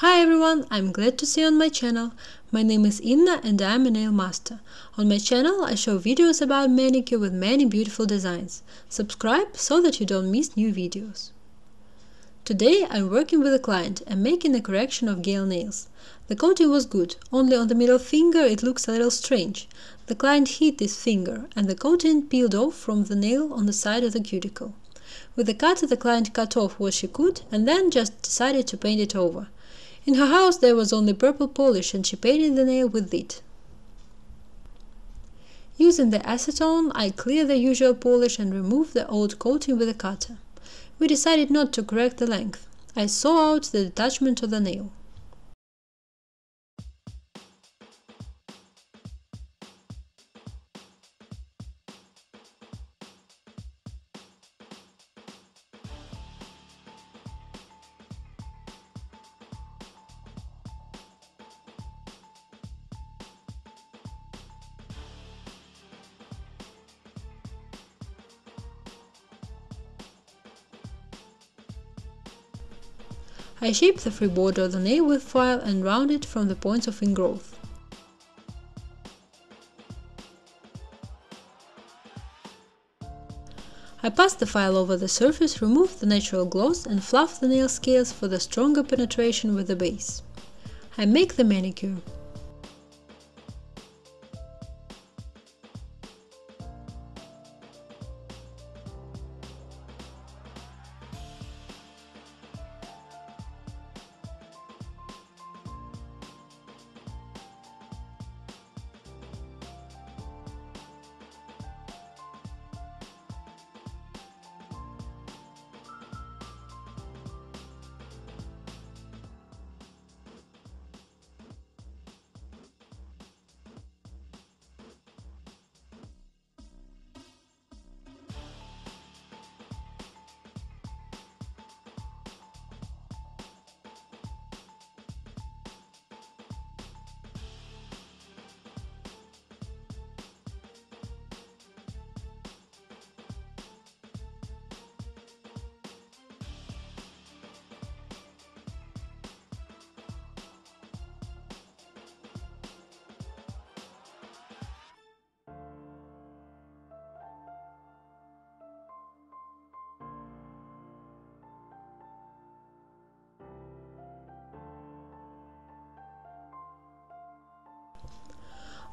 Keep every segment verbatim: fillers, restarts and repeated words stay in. Hi everyone, I'm glad to see you on my channel. My name is Inna and I'm a nail master. On my channel I show videos about manicure with many beautiful designs. Subscribe so that you don't miss new videos. Today I'm working with a client and making a correction of gel nails. The coating was good, only on the middle finger it looks a little strange. The client hit this finger and the coating peeled off from the nail on the side of the cuticle. With a cutter the client cut off what she could and then just decided to paint it over. In her house there was only purple polish and she painted the nail with it. Using the acetone, I clear the usual polish and remove the old coating with a cutter. We decided not to correct the length. I saw out the detachment of the nail. I shape the free border of the nail with file and round it from the points of ingrowth. I pass the file over the surface, remove the natural gloss and fluff the nail scales for the stronger penetration with the base. I make the manicure.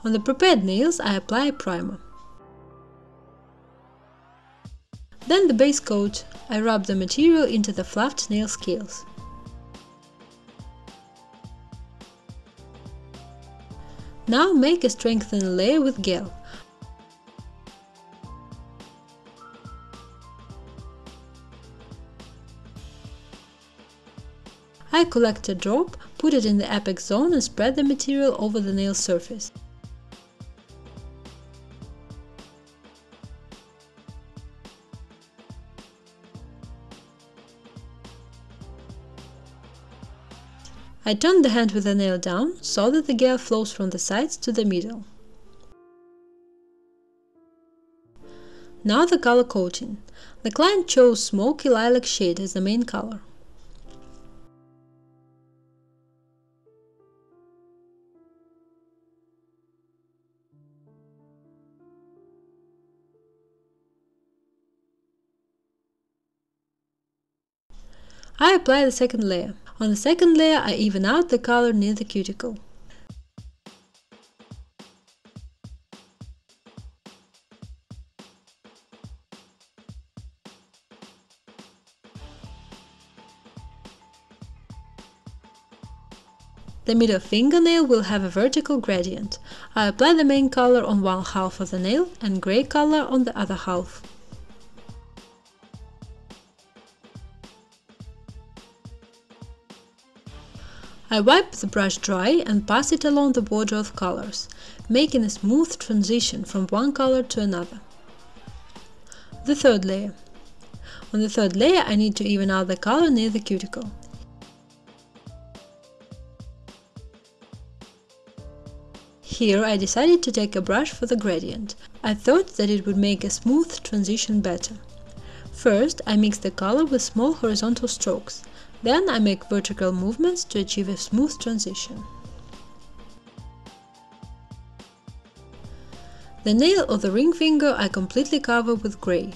On the prepared nails I apply a primer. Then the base coat. I rub the material into the fluffed nail scales. Now make a strengthened layer with gel. I collect a drop, put it in the apex zone and spread the material over the nail surface. I turn the hand with the nail down, so that the gel flows from the sides to the middle. Now the color coating. The client chose smoky lilac shade as the main color. I apply the second layer. On the second layer I even out the color near the cuticle. The middle fingernail will have a vertical gradient. I apply the main color on one half of the nail and grey color on the other half. I wipe the brush dry and pass it along the border of colors, making a smooth transition from one color to another. The third layer. On the third layer I need to even out the color near the cuticle. Here I decided to take a brush for the gradient. I thought that it would make a smooth transition better. First I mix the color with small horizontal strokes. Then I make vertical movements to achieve a smooth transition. The nail of the ring finger I completely cover with grey.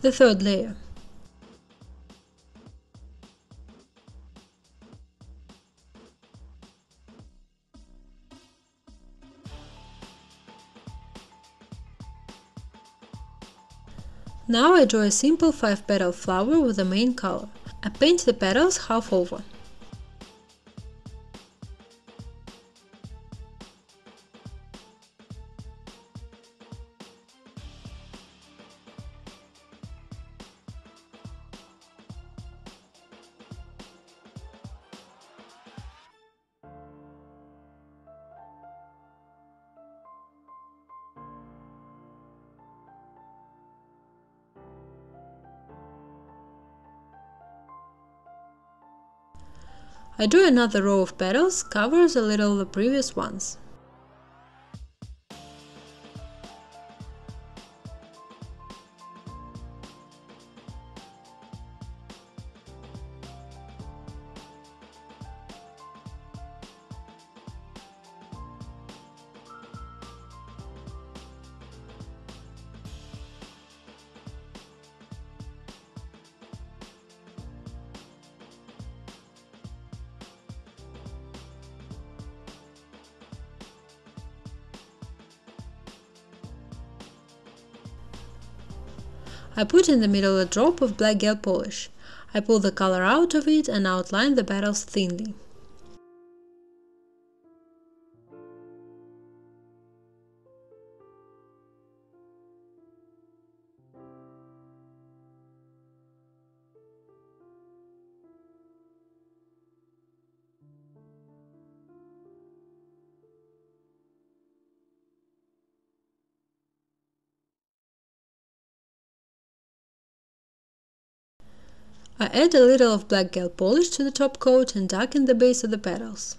The third layer. Now I draw a simple five-petal flower with the main color. I paint the petals half over. I draw another row of petals, covers a little the previous ones. I put in the middle a drop of black gel polish. I pull the color out of it and outline the petals thinly. I add a little of black gel polish to the top coat and darken the base of the petals.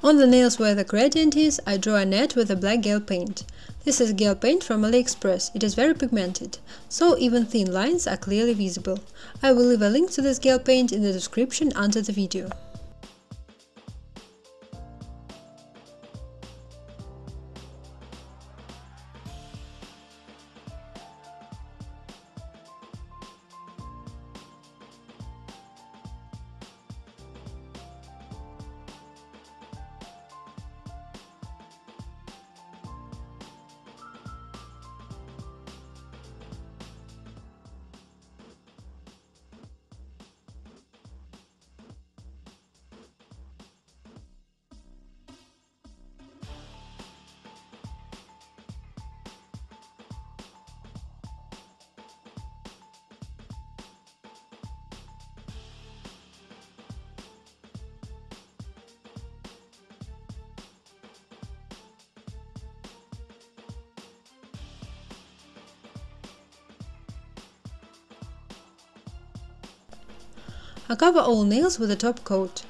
On the nails where the gradient is, I draw a net with a black gel paint. This is gel paint from AliExpress, it is very pigmented, so even thin lines are clearly visible. I will leave a link to this gel paint in the description under the video. I cover all nails with a top coat.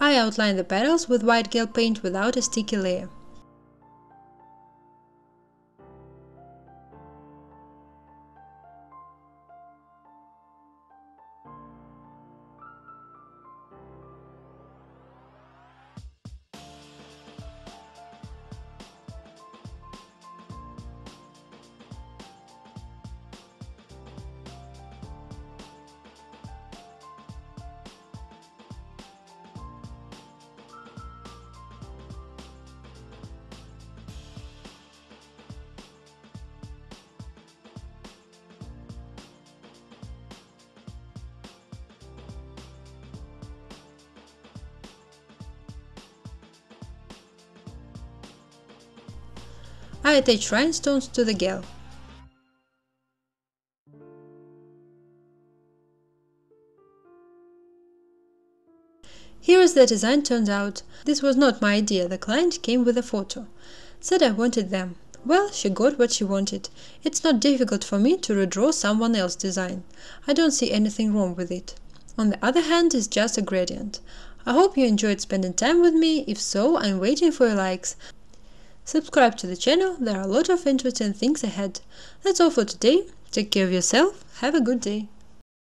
I outline the petals with white gel paint without a sticky layer. I attach rhinestones to the gel. Here is the design turned out. This was not my idea, the client came with a photo. Said I wanted them. Well, she got what she wanted. It's not difficult for me to redraw someone else's design. I don't see anything wrong with it. On the other hand, it's just a gradient. I hope you enjoyed spending time with me. If so, I'm waiting for your likes. Subscribe to the channel, there are a lot of interesting things ahead. That's all for today. Take care of yourself. Have a good day.